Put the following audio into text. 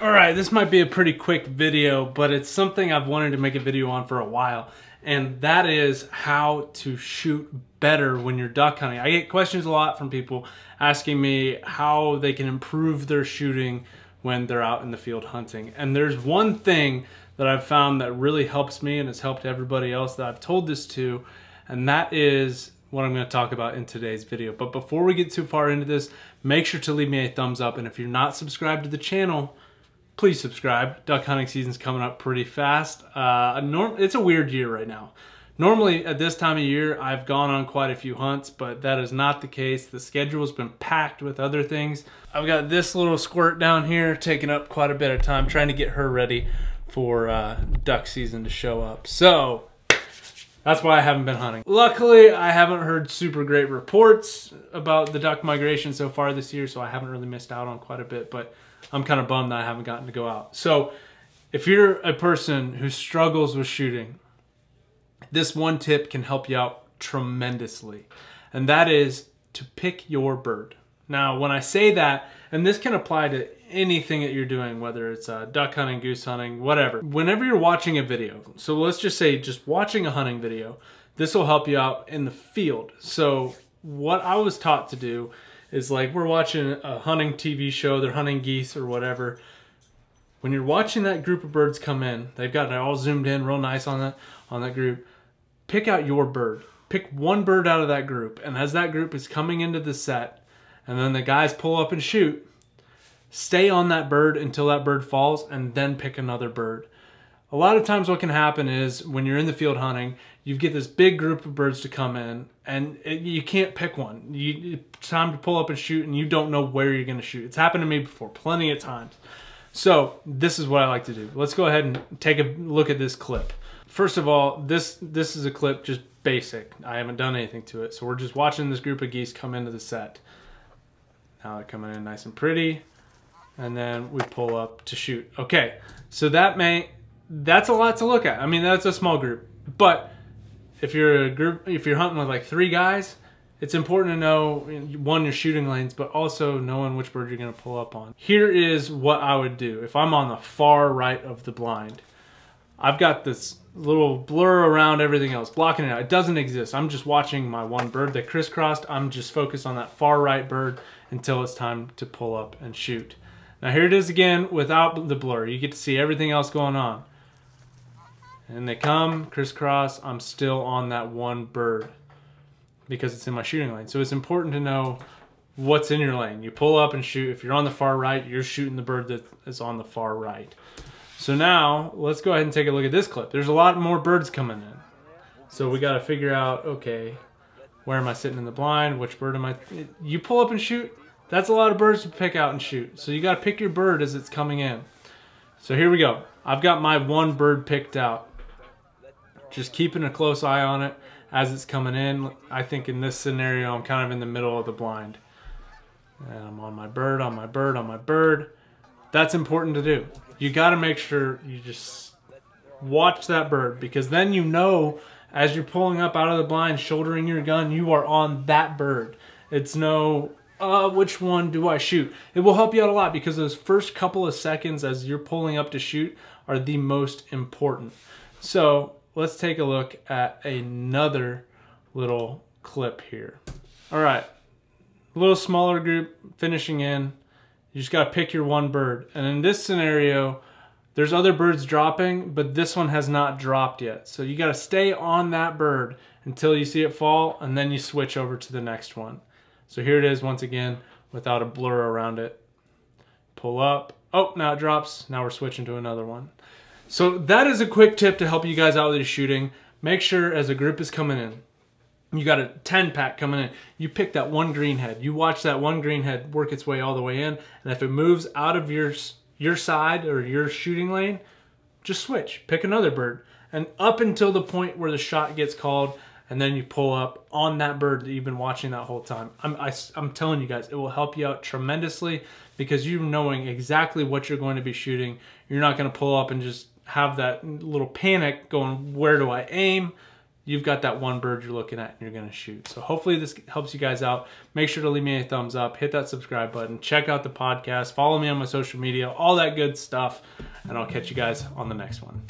Alright, this might be a pretty quick video, but it's something I've wanted to make a video on for a while, and that is how to shoot better when you're duck hunting. I get questions a lot from people asking me how they can improve their shooting when they're out in the field hunting. And there's one thing that I've found that really helps me and has helped everybody else that I've told this to, and that is what I'm going to talk about in today's video. But before we get too far into this, make sure to leave me a thumbs up, and if you're not subscribed to the channel, please subscribe. Duck hunting season's coming up pretty fast. It's a weird year right now. Normally at this time of year, I've gone on quite a few hunts, but that is not the case. The schedule's been packed with other things. I've got this little squirt down here taking up quite a bit of time, trying to get her ready for duck season to show up. So that's why I haven't been hunting. Luckily, I haven't heard super great reports about the duck migration so far this year, so I haven't really missed out on quite a bit, but I'm kind of bummed that I haven't gotten to go out. So if you're a person who struggles with shooting, this one tip can help you out tremendously, and that is to pick your bird. Now, when I say that, and this can apply to anything that you're doing, whether it's duck hunting, goose hunting, whatever. Whenever you're watching a video, so let's just say just watching a hunting video, this will help you out in the field. So what I was taught to do is, like, we're watching a hunting TV show, they're hunting geese or whatever. When you're watching that group of birds come in, they've got it all zoomed in real nice on that group. Pick out your bird. Pick one bird out of that group, and as that group is coming into the set and then the guys pull up and shoot, stay on that bird until that bird falls, and then pick another bird. A lot of times what can happen is when you're in the field hunting, you get this big group of birds to come in, and you can't pick one. It's time to pull up and shoot, and you don't know where you're gonna shoot. It's happened to me before plenty of times. So this is what I like to do. Let's go ahead and take a look at this clip. First of all, this is a clip just basic. I haven't done anything to it. So we're just watching this group of geese come into the set. Now they're coming in nice and pretty, and then we pull up to shoot. Okay, so that's a lot to look at. I mean, that's a small group, but if you're hunting with like three guys, it's important to know, one, your shooting lanes, but also knowing which bird you're gonna pull up on. Here is what I would do if I'm on the far right of the blind. I've got this little blur around everything else, blocking it out. It doesn't exist. I'm just watching my one bird that crisscrossed. I'm just focused on that far right bird until it's time to pull up and shoot. Now here it is again without the blur. You get to see everything else going on. And they come, crisscross, I'm still on that one bird because it's in my shooting lane. So it's important to know what's in your lane. You pull up and shoot. If you're on the far right, you're shooting the bird that is on the far right. So now let's go ahead and take a look at this clip. There's a lot more birds coming in. So we gotta figure out, okay, where am I sitting in the blind? Which bird am I? You pull up and shoot, that's a lot of birds to pick out and shoot. So you gotta pick your bird as it's coming in. So here we go. I've got my one bird picked out. Just keeping a close eye on it as it's coming in. I think in this scenario, I'm kind of in the middle of the blind. And I'm on my bird, on my bird, on my bird. That's important to do. You gotta make sure you just watch that bird, because then you know as you're pulling up out of the blind, shouldering your gun, you are on that bird. It's no, which one do I shoot? It will help you out a lot, because those first couple of seconds as you're pulling up to shoot are the most important. So let's take a look at another little clip here. All right, a little smaller group finishing in. You just gotta pick your one bird. And in this scenario, there's other birds dropping, but this one has not dropped yet. So you gotta stay on that bird until you see it fall, and then you switch over to the next one. So here it is once again, without a blur around it. Pull up, oh, now it drops. Now we're switching to another one. So that is a quick tip to help you guys out with your shooting. Make sure as a group is coming in, you got a 10 pack coming in, you pick that one green head. You watch that one green head work its way all the way in, and if it moves out of your side or your shooting lane, just switch, pick another bird. And up until the point where the shot gets called, and then you pull up on that bird that you've been watching that whole time. I'm telling you guys, it will help you out tremendously, because you knowing exactly what you're going to be shooting, you're not gonna pull up and just have that little panic going, where do I aim? you've got that one bird you're looking at and you're gonna shoot. So hopefully this helps you guys out. Make sure to leave me a thumbs up, hit that subscribe button, check out the podcast, follow me on my social media, all that good stuff, and I'll catch you guys on the next one.